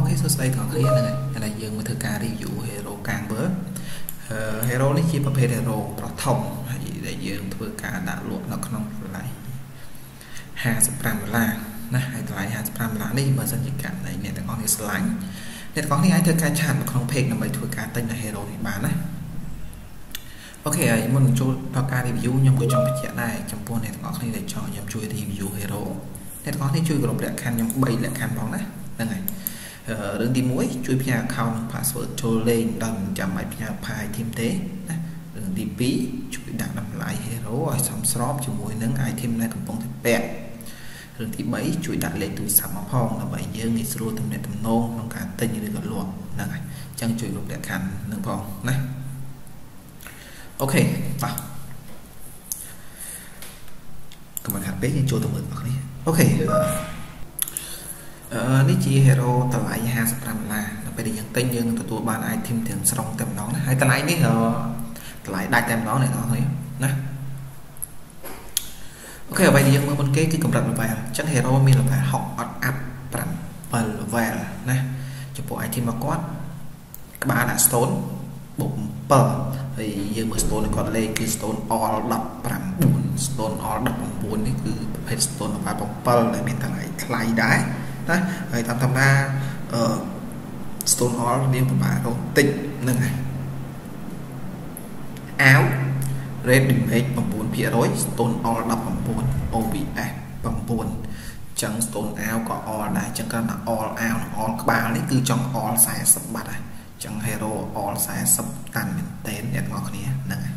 OK សួស្តីបងប្អូន Đường đi mũi chui pia account password cho lên đằng chạm máy pia pie thêm thế đường đi phí chui đặt làm lại hero xong shop cho mỗi nâng item này cũng không thể bẹt đường đi bấy chui đặt lên từ sắm mà phong là bảy giờ ngày xưa thầm này thầm nô trong cả tên như được luôn là này chẳng chui được đẹp khăn nâng phong này OK vào các bạn hạt bé như chỗ tôi mượn vào đi OK Ní chỉ hero tờ lại ha sắp là bây giờ những tên nhưng tụi bạn ai thêm tiền xong tem nó hay tờ lại ní lại đại tem nó này thôi nè OK ở bài thì những con cái cầm đặt bài chắc hero mình là phải học áp cầm về nè cho bộ ai thêm mà có các bạn đã stone bộ bờ thì những mà stone còn lên cái stone all đập cầm buồn stone all đập buồn đấy cứ hết stone và bóng bờ lại bên thằng này lại đái Hãy tạm ra Stone Hall điên của bà có tịnh nâng này áo red đỉnh hết bằng 4 phía rối Stone Hall đọc bằng 4 OBF bằng 4 chẳng Stone áo có all này chẳng cần là all áo all bà lấy cứ trong all sai sắp bạc này chẳng hero all sai sắp tàn mình tên đẹp ngọt này nâng này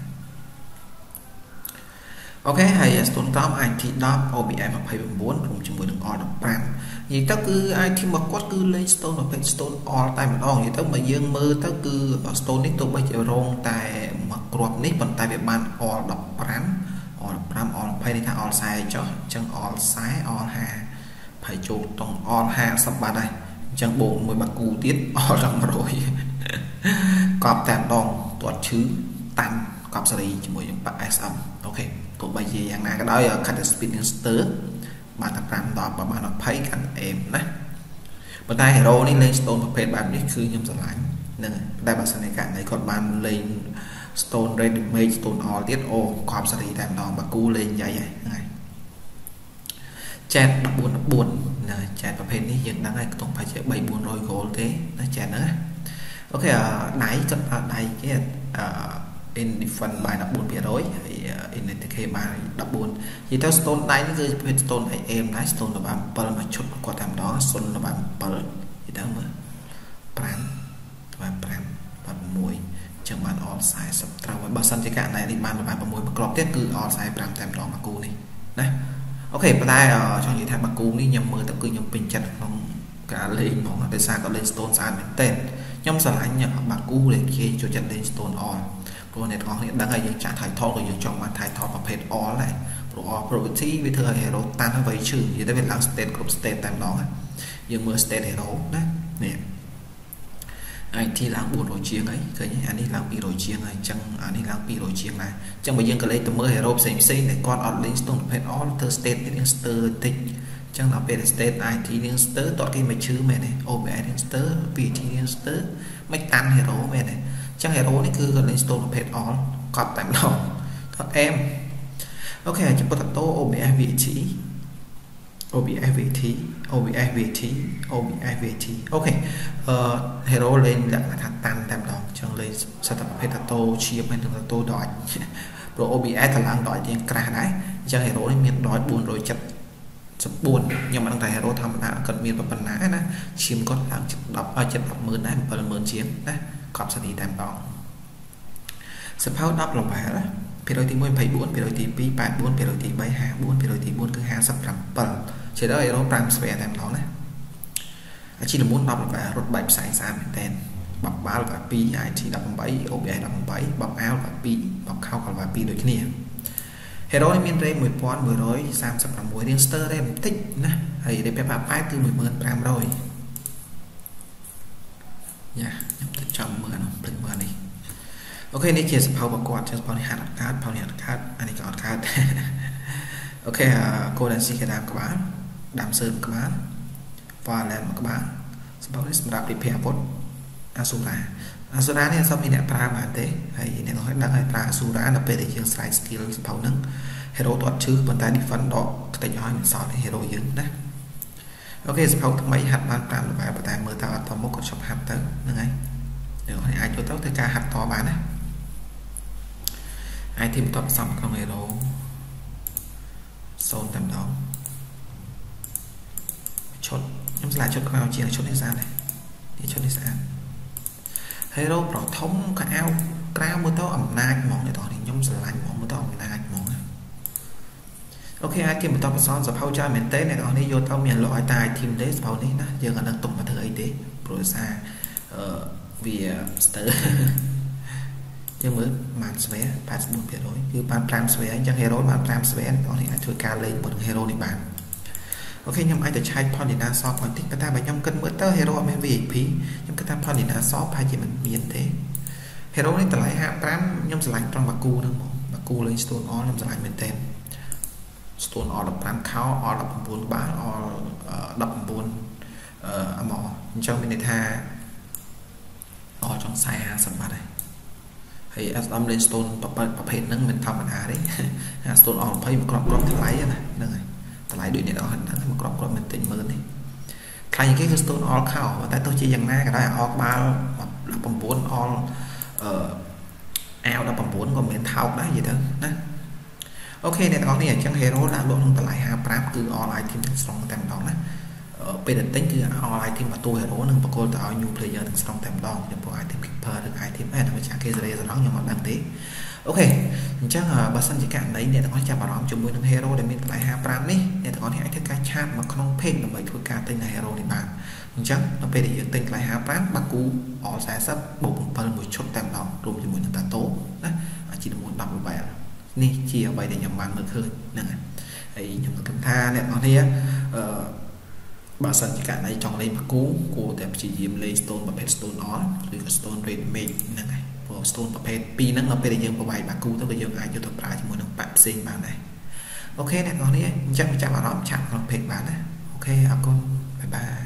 OK hay Stone Top IT Dot OBM 24 cùng chung với đường all đọc bằng vậy ta cứ ai khi mà quát cứ lấy stone là phải stone all tại một on vậy ta mà dương mơ ta cứ stone nít tôi bây giờ rong tại mặt cột nít bằng tay về bàn all đọc rám all phải đi thang all sai cho chẳng all sai all hà phải chụp tòng all hà sắp ba đây chẳng bộ mười bạc cù tiết all rắm rồi cọp tạm đòn tuột chứ tàn cọp sợi chỉ mới những bạc ai xong OK tụi bây giờ hàng này cái đó là khách experience bạn tập làm đọc và bạn đọc thấy anh em đấy bữa nay hero đi lên stone và pet bạn biết cứ nhầm dần lại nên đây bạn sẽ này cả này còn bạn lên stone red mage stone all tiết ô còn sẽ đi làm đọc và cu lên dạy này này chat buồn là chat và pet đi hiện đang này cũng phải chạy 74 rồi gold thế nó chat nữa OK nãy cận này cái in different bài đọc buồn phía đối in the key bài đọc buồn thì theo stone này nó cứ về stone hay em lái stone là bạn pearl mà chút qua tam đó stone là bạn pearl thì đó mà pram và muối chẳng bạn all size sắp trao với bao sân cái cạn này thì bạn là bạn và muối mà crop tiết cứ all size pram tam đó mà cù này đấy OK và đây ở trong những thằng mà cù đi nhầm mưa tập cứ nhầm bình chặt không cả lên mong là tại sao có lên stone sàn đến tên nhầm sàn anh nhầm mà cù để khi cho chặt lên stone all cô này có hiện đang ngày những trạng thái thon của những trong màn thái thon và pet all này pro property với thừa hero tan nó vậy trừ thì ta biết làm state group state tam đó nhưng mưa state hero đấy nè anh thì làm buồn rồi chiêng ấy cái anh đi làm bị rồi chiêng này chẳng anh đi làm bị rồi chiêng này chẳng bây giờ cái lấy từ mưa hero xây này con ở lên stone pet all thừa state đến state tích chẳng là pet state ai thì đến state toàn cái mấy chữ mẹ này obi đến state vì thì đến state mấy tan hero mẹ này chẳng hero này cứ gần lên stone pet all cọt tạm đó thật em OK chúng ta tô OBF vị trí OK hero lên là thằng tan tạm đó chẳng lên sao tập pet tô chia bên thằng tô đòi rồi OBF thằng lang đòi tiền cả đấy chẳng hero này miệng đói buồn rồi chặt sắp buồn nhưng mà thằng thầy hero thầm đã cần miệng và phần nã đó chiếm con thằng chặt đập mơn này phần mơn chiếm đấy còn sẽ đi đảm bảo sắp hao đắp lòng bả đó phía đôi tí 14 phía đôi tí 4 phía đôi tí 4 phía đôi tí 4 cứ hàng sắp rằm phần chế đó là rằm sắp rằm đó này chỉ là muốn đọc lòng bả rốt bạch sáng sáng tên bọc báo và pi ai chỉ đọc bằng bẫy OBI đọc bằng bẫy bọc áo và pi bọc khao còn và pi đối kia hero này miền tây 10 pon 10 rối sam sắp rằm muối riêng đây em thích nè hay để phép bạc phái từ 10 pram rồi nha trong mưa nó bình mưa này OK này kia sẽ phao vào quạt cho phao này hạt cát phao này hạt cát anh ấy còn cát OK cô đang xin cái đam các bạn đam sơn các bạn và làm các bạn Sebagai sebelah prepare pot asura asura ni asal ini pra mati, ini orang dah ada pra asura, nampai dia yang slide skill sebau neng hero tu acuh pentai defend dok, kita jauh yang sah hero yang dah. Okay sebau tu mai hat ban tam lepas pentai merta atom mukut shop hat tu, nengai. Orang ai jual tahu terkah hat to ban dah. Ai tim top sam kau hero, zone tam dong, shot. Chúng ta cho các bạn chia cho nên ra này thì cho nên ra hero bảo thống cao cao mới tao ẩm nai mỏng để tỏ thì nhóm sờ lạnh mỏng mới tao ẩm nai mỏng ok ai kia một tao son giờ phao cha miền tây này đó đi vô tao miền loại tài team đấy phao đấy nè giờ còn đang tụng vào thời đấy rồi xa vì tới nhưng mới màn své bàn buồn biệt đối cứ bàn tam své chẳng hero bàn tam své đó thì thôi ca lên một hero để bàn ok nhom ai từ chai pon thì đa so còn thích cái ta bài nhom cân bữa tơ hero ở bên vị phí nhom cái ta pon thì đa so phải chỉ mình miền thế hero này từ lại hạ pram nhom sờ lạnh trong baku nương baku lên stone all nhom sờ lạnh miền tem stone all đập pram khao all đập bùn bá all đập bùn mỏ trong bên thà all trong sai ha sầm bát này hay asam lên stone bắp hết nương mình thao mình hà đấy stone all phải một cọp từ lại này nương này lại đuổi này đó hình ảnh một cọp mình tỉnh mơ này thay những cái stone all khảo và tại tôi chỉ rằng na cái đó là all bao là bằng bốn all ao là bằng bốn còn mình thao đấy gì đó nè ok này đó này chẳng hero là độ không lại hà prab cứ all lại thêm strong tem đó nè bây giờ tính cứ all lại thêm mà tôi hero nâng và cô tạo nhiều player từng strong tem đó để có ai thêm keeper được ai thêm ai là chả cái gì rồi đó nhưng mà đang thế ok chắc là bà sân chỉ cạn đấy để ta có chạm vào đó chúng mình hero để mình lại hai pram đi để ta có thể cái chat mà không phên là mấy thua ca tên là hero thì bạn chắc nó về để giữ tình lại hai pram bác cú họ sẽ sắp bụng phần một chút tạm đó rồi thì muốn ta tố đấy chỉ là muốn đọc một bài này chỉ ở bài để nhầm bạn được hơn nè ấy nhầm cảm tha này nó thế bà sân chỉ cạn này chọn lên bác cú cô đẹp chỉ dìm lấy stone và pet stone đó rồi stone red mate nè stone và pet pi nó bây giờ có bài bà cụ tôi bây giờ ai cho tập ra cho một đồng bạc sinh bạn này ok này con đi chắc mình chắc vào đó chạm vào pet bạn này ok à con bye bye.